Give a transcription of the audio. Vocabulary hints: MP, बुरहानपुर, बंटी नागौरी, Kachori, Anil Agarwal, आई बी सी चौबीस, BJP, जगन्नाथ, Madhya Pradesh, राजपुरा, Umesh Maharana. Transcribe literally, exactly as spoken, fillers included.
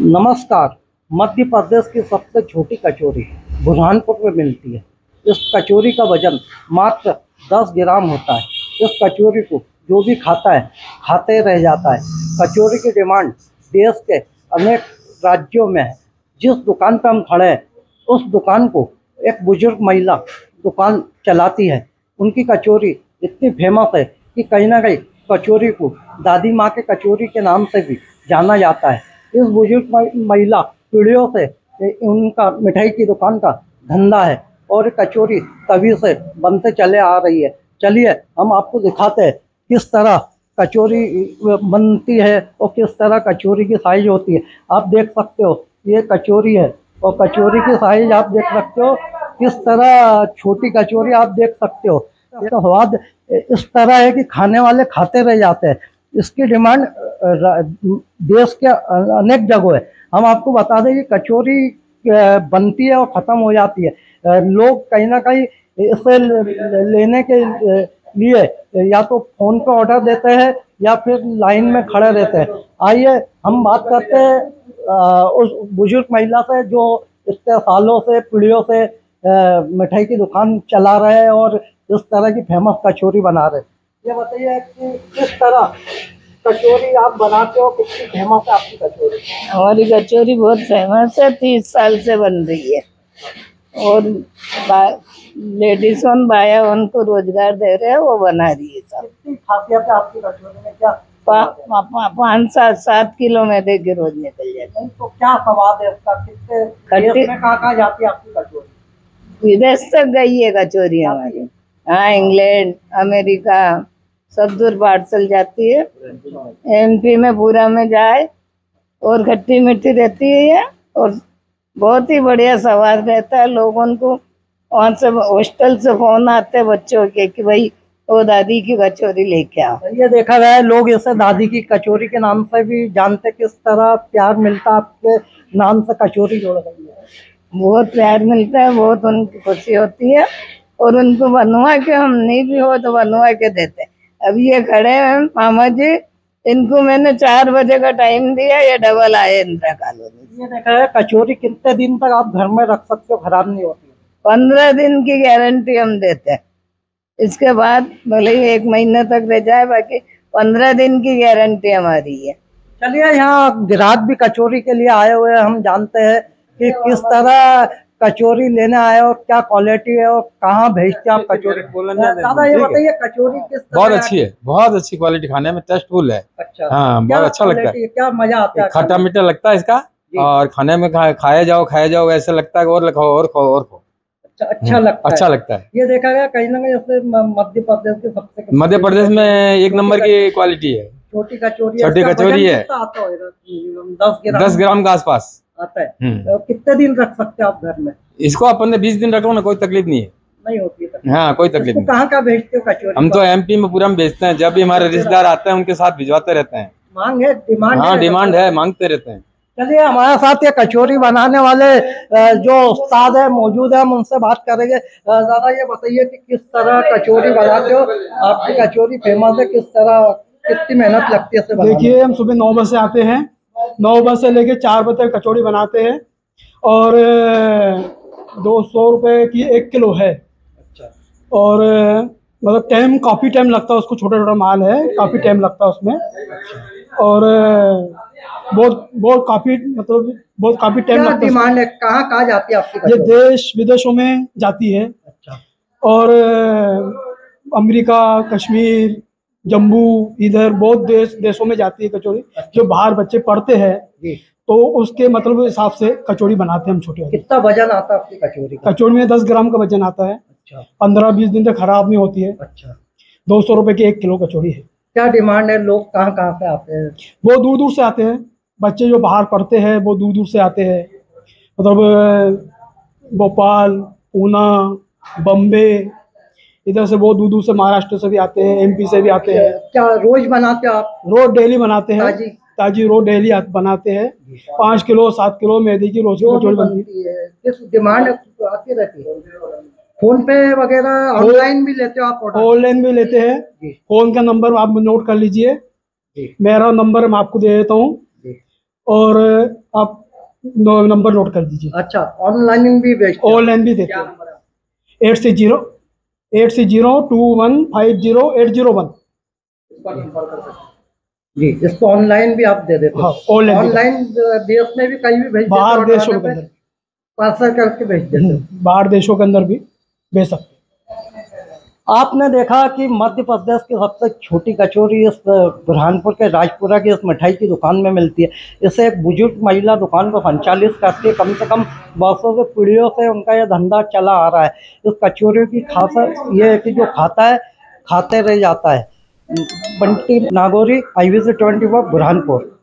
नमस्कार। मध्य प्रदेश की सबसे छोटी कचौरी बुरहानपुर में मिलती है। इस कचौरी का वजन मात्र दस ग्राम होता है। इस कचौरी को जो भी खाता है खाते रह जाता है। कचौरी की डिमांड देश के अनेक राज्यों में है। जिस दुकान पर हम खड़े हैं उस दुकान को एक बुजुर्ग महिला दुकान चलाती है। उनकी कचौरी इतनी फेमस है कि कहीं ना कहीं कचौरी को दादी माँ के कचौरी के नाम से भी जाना जाता है। इस बुजुर्ग महिला पीढ़ियों से उनका मिठाई की दुकान का धंधा है और कचौरी तभी से बनते चले आ रही है। चलिए हम आपको दिखाते हैं किस तरह कचौरी बनती है और किस तरह कचौरी की साइज होती है। आप देख सकते हो ये कचौरी है और कचौरी की साइज आप देख सकते हो किस तरह छोटी कचौरी आप देख सकते हो। इसका स्वाद इस तरह है कि खाने वाले खाते रह जाते हैं। इसकी डिमांड देश के अनेक जगहों है। हम आपको बता दें कि कचौरी बनती है और ख़त्म हो जाती है। लोग कहीं ना कहीं इसे लेने के लिए या तो फ़ोन पे ऑर्डर देते हैं या फिर लाइन में खड़े रहते हैं। आइए हम बात करते हैं उस बुजुर्ग महिला से जो इतने सालों से पीढ़ियों से मिठाई की दुकान चला रहे हैं और इस तरह की फेमस कचौरी बना रहे हैं। ये बताइए कि किस तरह कचौरी आप बनाते हो, कितनी फेमस है आपकी कचौरी? हमारी कचौरी बहुत फेमस है, तीस साल से बन रही है और लेडीज वन बाया वन को रोजगार दे रहे हैं, वो बना रही है सब। कितनी खासियत है आपकी कचौरी में? क्या पाँच सात सात किलो में दे के रोज निकल जाता है। तो क्या स्वाद है उसका? कितने खट्टी में कहाँ कहाँ जाती है आपकी कचौरी? विदेश तक गई है कचौरी हमारी। हाँ, इंग्लैंड, अमेरिका, सब दूर पार्सल जाती है। एमपी में पूरा में जाए और खट्टी मिट्टी रहती है ये और बहुत ही बढ़िया स्वाद रहता है। लोगों को वहाँ से हॉस्टल से फोन आते हैं बच्चों के कि भाई वो दादी की कचौरी लेके आओ। ये देखा गया है लोग इसे दादी की कचौरी के नाम से भी जानते। किस तरह प्यार मिलता है आपके नाम से कचौरी जोड़ रही है? बहुत प्यार मिलता है, बहुत उनकी खुशी होती है और उनको बनवा के हम नहीं भी हो तो बनवा के देते। अब ये खड़े हैं मामा जी, इनको मैंने चार बजे का टाइम दिया, ये डबल आए इंदिरा कॉलोनी। ये देखा है कचौरी कितने दिन तक आप घर में रख सकते हो, खराब नहीं होती? पंद्रह दिन की गारंटी हम देते हैं। इसके बाद भले ही एक महीने तक रह जाए, बाकी पंद्रह दिन की गारंटी हमारी है। चलिए यहाँ ग्राहक भी कचौरी के लिए आए हुए हम जानते हैं कि किस तरह कचौरी लेने आए और क्या क्वालिटी है और कहाँ भेजते आप कचौरी? दादा ये बताइए कचौरी किस तरह? बहुत अच्छी है, बहुत अच्छी क्वालिटी, खाने में टेस्टफुल है। अच्छा, हाँ, बहुत अच्छा लगता है, क्या मजा आता है, खट्टा मीठा लगता है इसका और खाने में खाया जाओ खाया जाओ ऐसे लगता है और खाओ और खाओ और खाओ। अच्छा लगता है, अच्छा लगता है। ये देखा गया कहीं ना कहीं मध्य प्रदेश के सबसे मध्य प्रदेश में एक नंबर की क्वालिटी है छोटी कचौरी। छोटी कचौरी है दस ग्राम के आसपास आता है। कितने दिन रख सकते हैं आप घर में इसको? अपन ने बीस दिन रखो ना, कोई तकलीफ नहीं है, नहीं होती है। हाँ, कोई तकलीफ नहीं। कहाँ कहाँ भेजते हो कचौरी? हम तो एमपी में पूरा में बेचते हैं। जब भी हमारे रिश्तेदार आते हैं उनके साथ भिजवाते रहते हैं। मांग है, डिमांड? हाँ, डिमांड है, मांगते रहते हैं। चलिए हमारे साथ ये कचौरी बनाने वाले जो उस्ताद है मौजूद है, हम उनसे बात करेंगे। दादा ये बताइए कि किस तरह कचौरी बनाते हो, आपकी कचौरी फेमस है, किस तरह कितनी मेहनत लगती है? देखिए हम सुबह नौ बजे आते हैं, नौ बजे से लेके चार बजे तक कचौड़ी बनाते हैं और दो सौ रुपये की एक किलो है। अच्छा। और मतलब टाइम काफ़ी टाइम लगता है उसको, छोटा छोटा माल है, काफ़ी टाइम लगता है उसमें। अच्छा। और बहुत बहुत काफ़ी मतलब बहुत काफ़ी टाइम लगता है। डिमांड है कहाँ कहाँ जाती है आपकी? ये देश विदेशों में जाती है। अच्छा। और अमेरिका, कश्मीर, जम्मू, इधर बहुत देश देशों में जाती है कचौड़ी। जो बाहर बच्चे पढ़ते हैं तो उसके मतलब हिसाब से कचौड़ी बनाते हैं हम छोटे। कितना वजन आता है आपकी कचौड़ी? कचौड़ी में दस ग्राम का वजन आता है। पंद्रह बीस दिन तक खराब नहीं होती है। अच्छा। दो सौ रुपए की एक किलो कचौड़ी है। क्या डिमांड है? लोग कहाँ कहाँ से आते हैं? वो दूर दूर से आते हैं, बच्चे जो बाहर पढ़ते हैं वो दूर दूर से आते हैं, मतलब भोपाल, पूना, बम्बे, इधर से बहुत दूर दूर से, महाराष्ट्र से भी आते हैं, एमपी से भी आते हैं। क्या रोज बनाते हैं आप? रोज डेली बनाते हैं, ताजी ताजी रोज डेली बनाते हैं। पाँच किलो सात किलो मैदे की रोज कचौड़ी बनती है। डिमांड आती रहती है। फोन पे वगैरह ऑनलाइन भी लेते हो आप? ऑनलाइन भी लेते हैं। फोन का नंबर आप नोट कर लीजिए, मेरा नंबर मैं आपको दे देता हूँ। और आप नंबर नोट कर दीजिए। अच्छा, ऑनलाइन भी बेचते हैं? ऑनलाइन भी देते हैं। Eight six zero eight six zero two one five zero eight zero one जी। इसको ऑनलाइन भी आप दे देते हैं? ऑनलाइन। ऑनलाइन देश में भी कहीं भी भेज, बाहर देशों के अंदर पार्सल करके भेज देते हैं? बाहर देशों के अंदर भी भेज सकते हैं। आपने देखा कि मध्य प्रदेश की सबसे छोटी कचौरी इस बुरहानपुर के राजपुरा की इस मिठाई की दुकान में मिलती है। इसे एक बुजुर्ग महिला दुकान को संचालित करती है। कम से कम बरसों से, पीढ़ियों से उनका यह धंधा चला आ रहा है। इस कचौरी की खासियत यह है कि जो खाता है खाते रह जाता है। बंटी नागौरी, आई बी सी चौबीस, बुरहानपुर।